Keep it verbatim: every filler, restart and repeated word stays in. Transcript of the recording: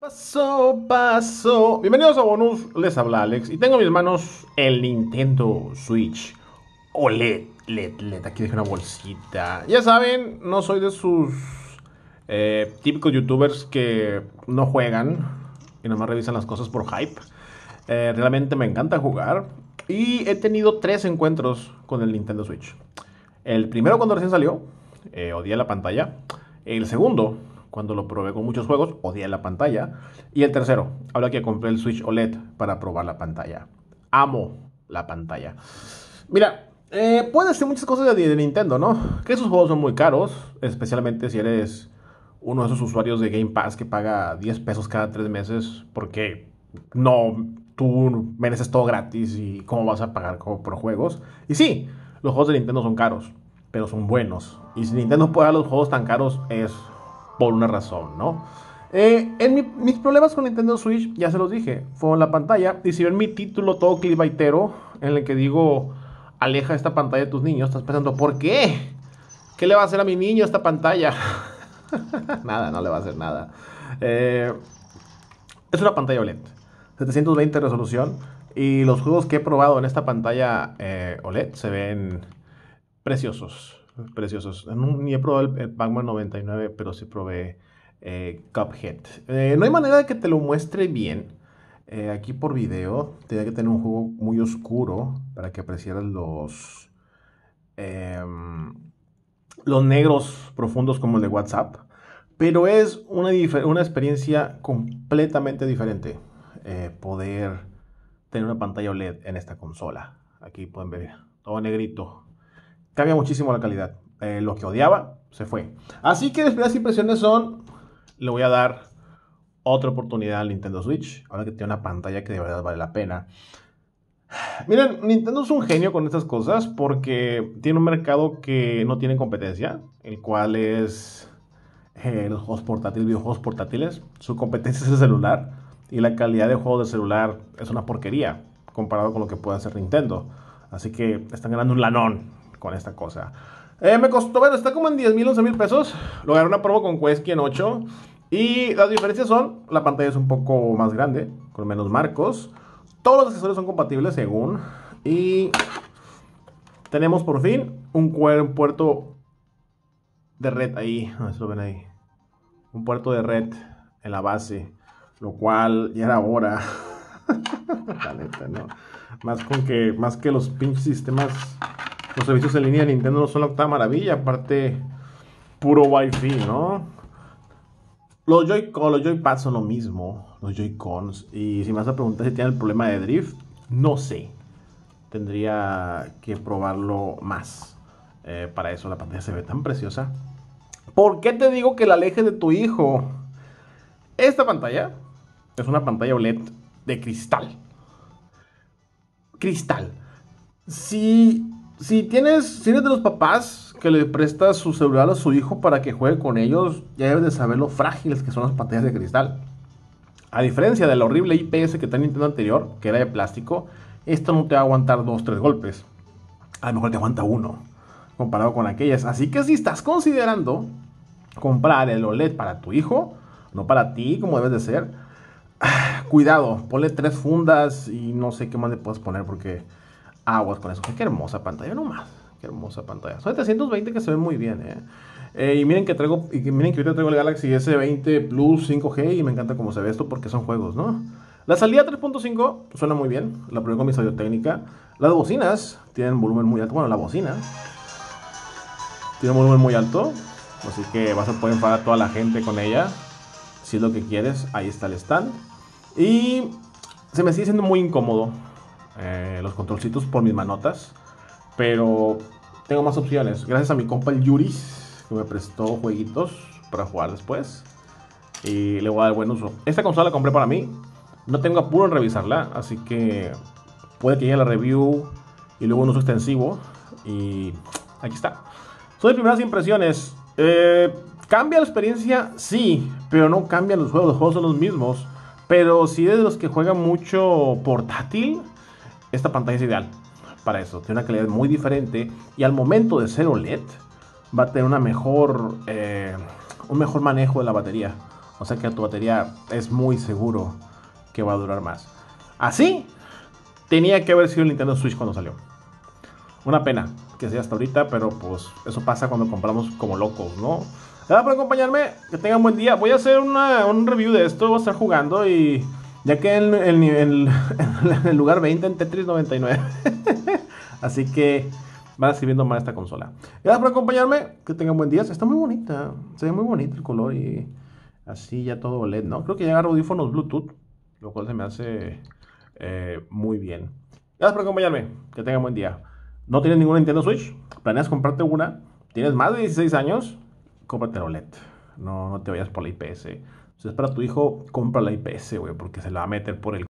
Paso, paso. Bienvenidos a Bonus, les habla Alex. Y tengo en mis manos el Nintendo Switch OLED. LED, LED. Aquí dejé una bolsita. Ya saben, no soy de sus eh, típicos youtubers que no juegan y nomás revisan las cosas por hype. eh, Realmente me encanta jugar. Y he tenido tres encuentros con el Nintendo Switch. El primero cuando recién salió, eh, odié la pantalla. El segundo, cuando lo probé con muchos juegos, odié la pantalla. Y el tercero, ahora que compré el Switch OLED para probar la pantalla. Amo la pantalla. Mira, eh, puedes hacer muchas cosas de, de Nintendo, ¿no? Que sus juegos son muy caros, especialmente si eres uno de esos usuarios de Game Pass que paga diez pesos cada tres meses. Porque no, tú mereces todo gratis y cómo vas a pagar como por juegos. Y sí, los juegos de Nintendo son caros, pero son buenos. Y si Nintendo puede dar los juegos tan caros es por una razón, ¿no? Eh, en mi, mis problemas con Nintendo Switch, ya se los dije, fue en la pantalla. Y si ven mi título todo clickbaitero, en el que digo, aleja esta pantalla de tus niños, estás pensando, ¿por qué? ¿Qué le va a hacer a mi niño esta pantalla? Nada, no le va a hacer nada. Eh, es una pantalla OLED, setecientos veinte de resolución. Y los juegos que he probado en esta pantalla eh, OLED se ven preciosos. Preciosos. Ni he probado el Pac-Man noventa y nueve, pero sí probé eh, Cuphead. Eh, no hay manera de que te lo muestre bien. Eh, aquí por video, tenía que tener un juego muy oscuro para que apreciaras los, eh, los negros profundos como el de WhatsApp. Pero es una, una experiencia completamente diferente eh, poder tener una pantalla OLED en esta consola. Aquí pueden ver todo negrito. Cambia muchísimo la calidad. Eh, lo que odiaba se fue. Así que mis primeras impresiones son, le voy a dar otra oportunidad al Nintendo Switch. Ahora que tiene una pantalla que de verdad vale la pena. Miren, Nintendo es un genio con estas cosas porque tiene un mercado que no tiene competencia, el cual es eh, los juegos portátiles, videojuegos portátiles. Su competencia es el celular y la calidad de juego del celular es una porquería comparado con lo que puede hacer Nintendo. Así que están ganando un lanón con esta cosa. Eh, me costó, bueno, está como en diez mil, once mil pesos. Lo agarré una promo con Quest en ocho. Y las diferencias son, la pantalla es un poco más grande, con menos marcos. Todos los accesorios son compatibles según. Y tenemos por fin un, un puerto de red ahí. A ver si lo ven ahí. Un puerto de red en la base. Lo cual ya era hora. La neta, ¿no? Más con que, más que los pinches sistemas. Los servicios en línea de Nintendo no son la octava maravilla, aparte puro wifi, ¿no? Los Joy-Con, los Joy-Pads son lo mismo, los Joy-Cons. Y si me vas a preguntar si tienen el problema de drift, no sé. Tendría que probarlo más. Eh, para eso la pantalla se ve tan preciosa. ¿Por qué te digo que la alejes de tu hijo? Esta pantalla es una pantalla OLED de cristal. Cristal. Si... Si tienes, si eres de los papás que le prestas su celular a su hijo para que juegue con ellos, ya debes de saber lo frágiles que son las pantallas de cristal. A diferencia de la horrible I P S que tenía Nintendo anterior, que era de plástico, esto no te va a aguantar dos, tres golpes. A lo mejor te aguanta uno, comparado con aquellas. Así que si estás considerando comprar el OLED para tu hijo, no para ti, como debes de ser, cuidado, ponle tres fundas y no sé qué más le puedes poner porque... aguas con eso. Qué hermosa pantalla, no más. Qué hermosa pantalla. Son setecientos veinte que se ven muy bien, ¿eh? Eh, y miren que traigo, y miren que ahorita traigo el Galaxy S veinte Plus cinco G y me encanta cómo se ve esto porque son juegos, ¿no? La salida tres punto cinco suena muy bien. La probé con mi Audio Técnica. Las bocinas tienen volumen muy alto. Bueno, la bocina tiene volumen muy alto, así que vas a poder enfadar a toda la gente con ella. Si es lo que quieres, ahí está el stand. Y se me sigue siendo muy incómodo. Eh, los controlcitos por mis manotas, pero tengo más opciones gracias a mi compa el Yuris, que me prestó jueguitos para jugar después y le voy a dar buen uso. Esta consola la compré para mí, no tengo apuro en revisarla, así que puede que llegue la review y luego un uso extensivo. Y aquí está, son mis primeras impresiones. eh, ¿Cambia la experiencia? Sí, pero no cambian los juegos, los juegos son los mismos. Pero si eres de los que juegan mucho portátil, esta pantalla es ideal para eso. Tiene una calidad muy diferente y al momento de ser OLED va a tener una mejor, eh, un mejor manejo de la batería. O sea que a tu batería es muy seguro que va a durar más. Así tenía que haber sido el Nintendo Switch cuando salió. Una pena que sea hasta ahorita, pero pues eso pasa cuando compramos como locos, ¿no? Nada por acompañarme, que tengan buen día. Voy a hacer una, un review de esto, voy a estar jugando y ya que en el, el, el, el lugar veinte en Tetris noventa y nueve. Así que van a seguir viendo más esta consola. Gracias por acompañarme, que tengan buen día. Está muy bonita, se ve muy bonito el color y así ya todo O L E D, ¿no? Creo que ya agarro audífonos Bluetooth, lo cual se me hace eh, muy bien. Gracias por acompañarme, que tengan buen día. ¿No tienes ninguna Nintendo Switch? ¿Planeas comprarte una? ¿Tienes más de dieciséis años? Cómprate la O L E D. No, no te vayas por la I P S. Si es para tu hijo, compra la I P S, güey, porque se la va a meter por el...